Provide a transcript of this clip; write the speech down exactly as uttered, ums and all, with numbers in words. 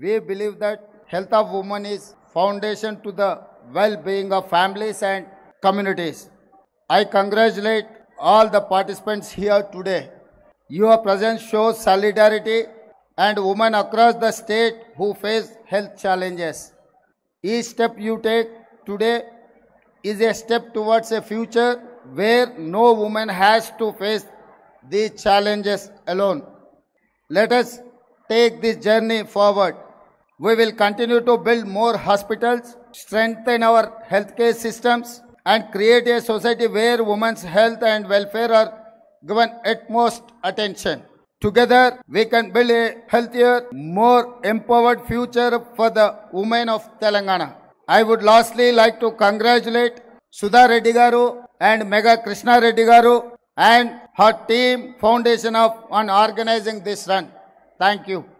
We believe that health of women is foundation to the well-being of families and communities. I congratulate all the participants here today. Your presence shows solidarity and women across the state who face health challenges. Each step you take today is a step towards a future where no woman has to face these challenges alone. Let us take this journey forward. We will continue to build more hospitals, strengthen our healthcare systems, and create a society where women's health and welfare are given utmost attention. Together, we can build a healthier, more empowered future for the women of Telangana. I would lastly like to congratulate Sudha Reddy Garu and Megha Krishna Reddy Garu and her team foundation of on organizing this run. Thank you.